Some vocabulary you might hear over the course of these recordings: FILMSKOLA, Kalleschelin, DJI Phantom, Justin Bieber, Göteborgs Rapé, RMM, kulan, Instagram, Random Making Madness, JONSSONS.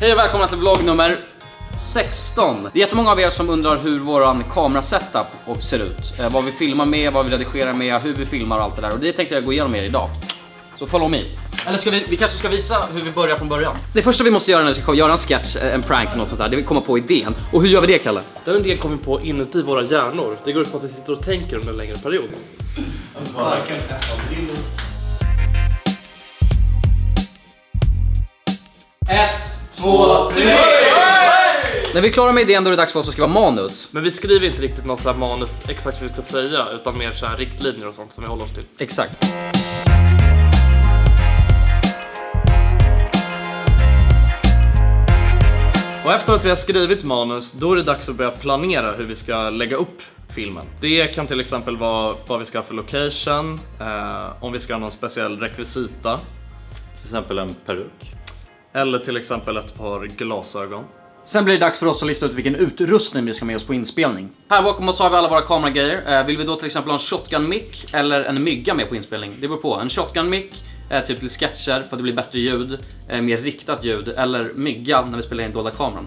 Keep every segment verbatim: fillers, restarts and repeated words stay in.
Hej och välkomna till vlogg nummer sexton. Det är jättemånga av er som undrar hur våran kamerasetup ser ut. eh, Vad vi filmar med, vad vi redigerar med, hur vi filmar och allt det där. Och det tänkte jag gå igenom med er idag. Så follow me. Eller ska vi, vi kanske ska visa hur vi börjar från början. Det första vi måste göra när vi ska göra en sketch, en prank eller något sånt där, det är att komma på idén. Och hur gör vi det, Kalle? Den idén kommer vi på inuti våra hjärnor. Det går ut på att vi sitter och tänker under en längre period. Ett, två, tre! När vi är klara med idén då är det dags för oss att skriva manus. Men vi skriver inte riktigt något så här manus exakt hur vi ska säga, utan mer så här riktlinjer och sånt som vi håller oss till. Exakt. Och efter att vi har skrivit manus, då är det dags att börja planera hur vi ska lägga upp filmen. Det kan till exempel vara vad vi ska ha för location, eh, om vi ska ha någon speciell rekvisita. Till exempel en peruk. Eller till exempel ett par glasögon. Sen blir det dags för oss att lista ut vilken utrustning vi ska med oss på inspelning. Här bakom oss har vi alla våra kameragrejer. eh, Vill vi då till exempel ha en shotgun-mic eller en mygga med på inspelning? Det beror på. En shotgun-mic eh, typ till sketcher för att det blir bättre ljud, eh, mer riktat ljud. Eller mygga när vi spelar in dolda kameran.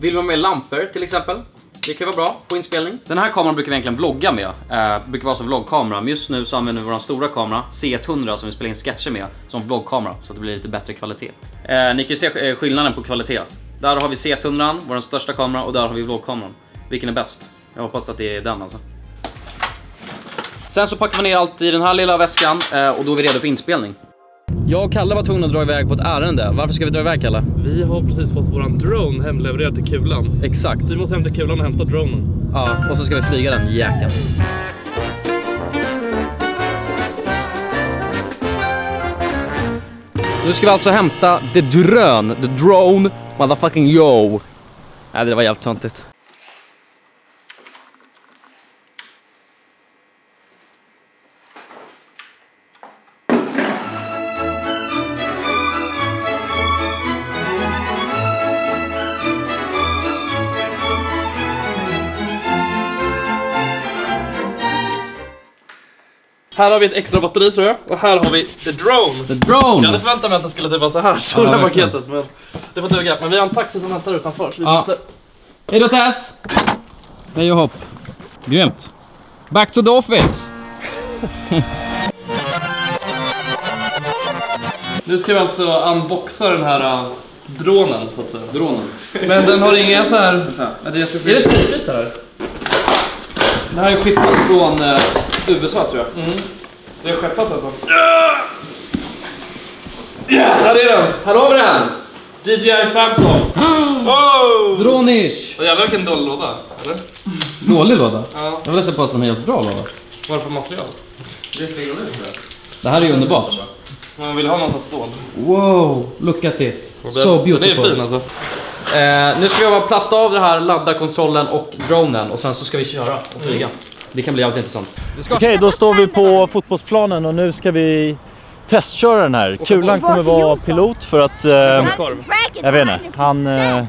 Vill vi ha med lampor till exempel? Det kan vara bra på inspelning. Den här kameran brukar vi egentligen vlogga med. Eh, brukar vara som vloggkamera. Men just nu så använder vi vår stora kamera, C hundra, som vi spelar in sketcher med, som vloggkamera. Så det blir lite bättre kvalitet. Eh, ni kan ju se skillnaden på kvalitet. Där har vi C hundra, vår största kamera, och där har vi vloggkameran. Vilken är bäst? Jag hoppas att det är den alltså. Sen så packar vi ner allt i den här lilla väskan eh, och då är vi redo för inspelning. Jag och Kalle var tvungna att dra iväg på ett ärende. Varför ska vi dra iväg, Kalle? Vi har precis fått våran drone hemlevererad till kulan. Exakt. Så vi måste hämta kulan och hämta dronen. Ja, och så ska vi flyga den jäkeln. Nu ska vi alltså hämta the drön, the drone, motherfucking yo. Nej, det var jävligt töntigt. Här har vi ett extra batteri tror jag, och här har vi The Drone. The Drone! Jag hade förväntat mig att det skulle typ vara så här stora ja, paketet, men det får duga. Men vi har en taxi som väntar utanför, så vi ja. måste... Hej då Tess! Hej och hopp. Grymt. Back to the office! Nu ska vi alltså unboxa den här uh, dronen så att säga. Dronen. Men den har inga så här... Ja, det är, är det skit här? Den här är skippat från... Uh... U S A tror jag. Mm. Det är skeppat här på. Yes! Här är den. Här har vi den. D J I Phantom. Oh! Dronish. Och jävlar vilken dålig låda, eller? Dålig låda? Ja. Jag vill läsa på att den är helt bra låda. Vad är för material? Det är fler nu. Det här är ju underbart. Man vill ha någonstans stål. Wow, look at it. So beautiful. Den är fin alltså. Eh, nu ska jag bara plasta av det här, ladda kontrollen och dronen. Och sen så ska vi köra och flyga. Mm. Det kan bli allt intressant. Okej, okay, då står vi på fotbollsplanen och nu ska vi testköra den här. Kulan kommer vara pilot för att... Eh, jag vet inte, han, eh,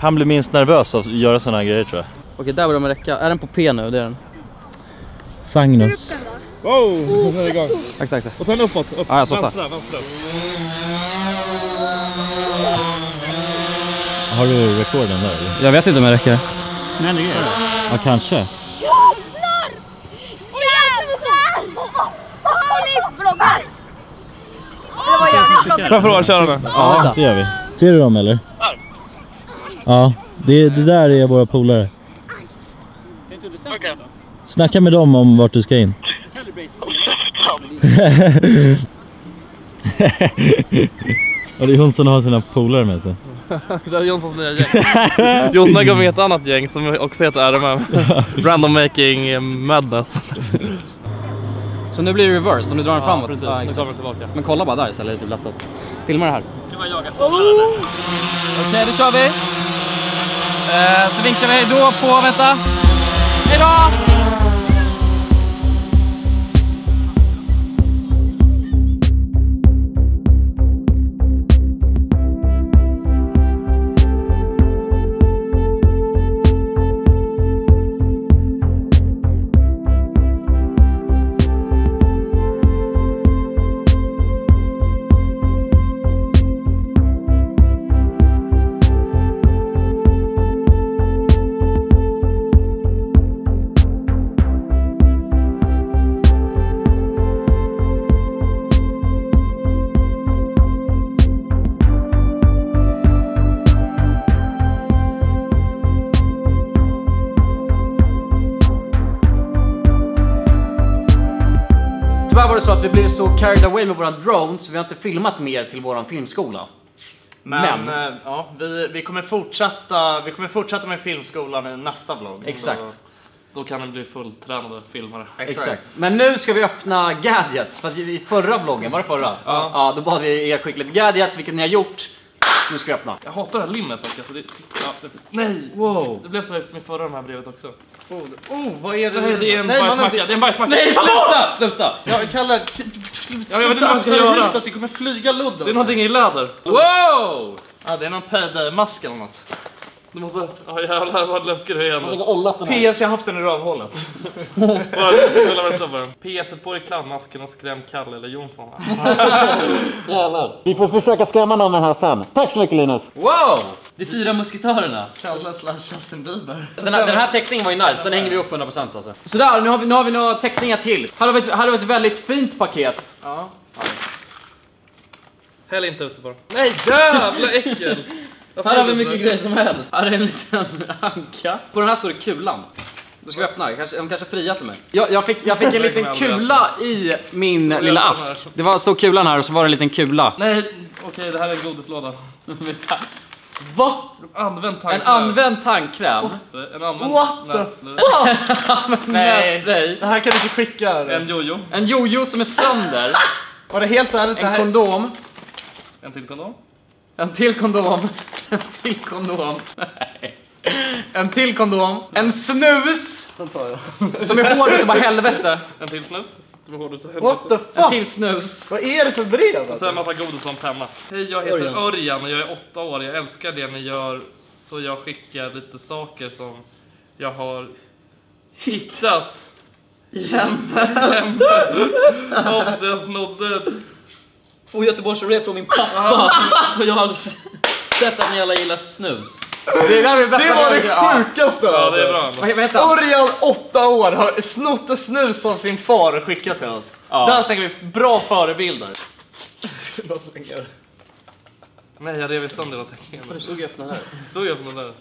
han blir minst nervös av att göra sådana här grejer tror jag. Okej, okay, där var de med räcka. Är den på P nu? Det är den. Sagnus. Wow, den är igång. Tack, tack. Och ta den uppåt. Upp. Ah, jag vänta, vänta. Har du rekorden där? Jag vet inte om jag räcker. Nej, det är det. Ja, kanske. Framför våra körarna. Ja, det gör vi. Ser du dem eller? Ja, det, det där är våra polare. Snacka med dem om vart du ska in. Och det är Jonsson som har sina polare med sig. Det är Jonssons nya gäng. Jonsson går med ett annat gäng som också heter R M M. Random Making Madness. Så nu blir det reverse, om du drar den ja, framåt. Precis, ah, nu kommer tillbaka. Men kolla bara där istället, det är typ lättat. Filma det här. Det var jagat. Oh! Okej, okay, då kör vi. Eh, så vinkar vi då på, vänta. Hej då! så att vi blev så carried away med våra drones, vi har inte filmat mer till våran filmskola. Men, Men. Ja, vi, vi, kommer fortsätta, vi kommer fortsätta med filmskolan i nästa vlogg. Exakt. Så då kan den bli fulltränade filmare. Exakt. Exakt. Men nu ska vi öppna gadgets. För att i förra vloggen, var det förra? Ja. Ja, då bad vi er skicka lite gadgets, vilket ni har gjort. Nu ska jag öppna. Jag hatar det här limmet dock. Alltså, det, ja, det, nej! Wow. Det blev så här med förra de här brevet också. Oh, oh, vad är det? Nej, det är en bajsmacka. Det är en bajsmacka. Nej, sluta! Sluta! Jag kallar... Sluta! Jag vet inte vad jag ska göra. Att det kommer flyga ludd. Det är någonting i läder. Wow! Ja, det är någon pödermask eller något. Du måste... Ja, oh, jävlar vad läskig du är igen. P S, jag har haft den i rövhålet. P S på reklammasken och skräm Kalle eller Jonsson. Jävlar. Vi får försöka skrämma någon här sen. Tack så mycket, Linus. Wow! De fyra musketörerna. Kalle slash Justin Bieber. Den här, den här teckningen var ju nice. Den hänger vi upp hundra procent alltså. Sådär, nu har vi, nu har vi några teckningar till. Här har vi ett, här har vi ett väldigt fint paket. Ja. Häll inte ute bara. Nej, jävla äckel. Här har vi mycket grejer som helst. Här är en liten anka. På den här står det kulan. Då ska vi öppna, kanske, de kanske friar till mig. Jag, jag, fick, jag fick en liten kula i min lilla ask. Det var en stor kulan här och så var det en liten kula. Nej, okej, okay, det här är en godislåda. Va? Använd en använd tandkräm. En använd tandkräm. What? Nej, nej. Det här kan vi inte skicka. En jojo. En jojo som är sönder. Var det helt ärligt? En kondom. En till kondom. En till kondom. En till kondom. Nej. En till kondom. En snus. Den tar jag. Som är hård och bara helvete. En till snus. What the fuck? En till snus. Vad är det för brev? Och sen en massa godis som penna. Hej, jag heter Örjan. Örjan och jag är åtta år. Jag älskar det ni gör. Så jag skickar lite saker som jag har hittat. Jämmet. Hoppas jag snodde. Få Göteborgs Rapé från min pappa. Och jag har sett att ni alla gillar snus. Det, där är det, bästa det var det sjukaste. Ja, det är bra. Örjan, åtta år, har snott och snus av sin far och skickat till oss. Ja. Där slänger vi bra förebilder. Jag slänga det. Nej, jag rev sönder något. Du stod ju öppna här. Stod ju öppna där.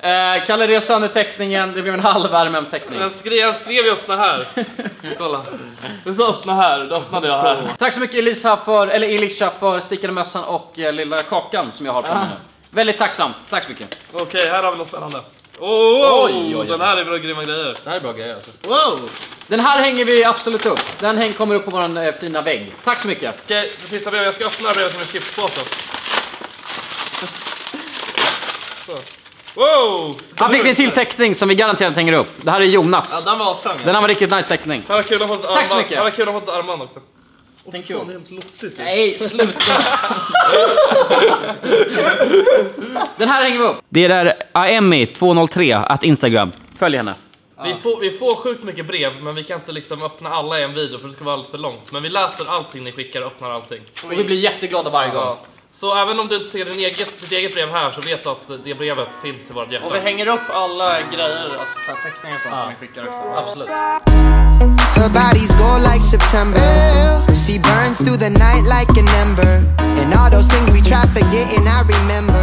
Eh, Kalle rev sönder teckningen. Det blev en halv R M M-teckning. Jag skrev, jag skrev ju öppna här. Kolla. Det sa öppna här, då öppnade jag här. Tack så mycket Elisa för, eller Elisha för stickade mössan och eh, lilla kakan som jag har på mig. Väldigt tacksamt, tack så mycket. Okej, okay, här har vi något spännande. Oh, oh, oj, oj, oj. Den här är bra grymma grejer. Det här är bra grejer alltså. Wow. Den här hänger vi absolut upp. Den häng kommer upp på våran eh, fina vägg. Tack så mycket. Okej, okay, det sista brev. Jag ska öppna brev som är skipspåsen. Wow! Här fick vi en till teckning som vi garanterat hänger upp. Det här är Jonas. Ja, den var avstång. Den här var riktigt nice teckning. Här var kul att ha ett armband. Tack så mycket. Här var kul att ha ett armband också. Oh, thank fan, you. Det är helt lottigt. Nej, sluta. Den här hänger vi upp. Det är där aemi tvåhundratre att Instagram. Följ henne. Ah. Vi, får, vi får sjukt mycket brev, men vi kan inte liksom öppna alla i en video för det ska vara alldeles för långt. Men vi läser allting ni skickar och öppnar allting. Och vi blir jätteglada varje gång. Ah. Så även om du inte ser din eget, ditt eget brev här så vet du att det brevet finns i vårt hjärta. Och vi hänger upp alla grejer, alltså så här teckningar och sånt som vi skickar också. Absolut. Her bodies go like September. She burns through the night like an ember. And all those things we tried forgetting I remember.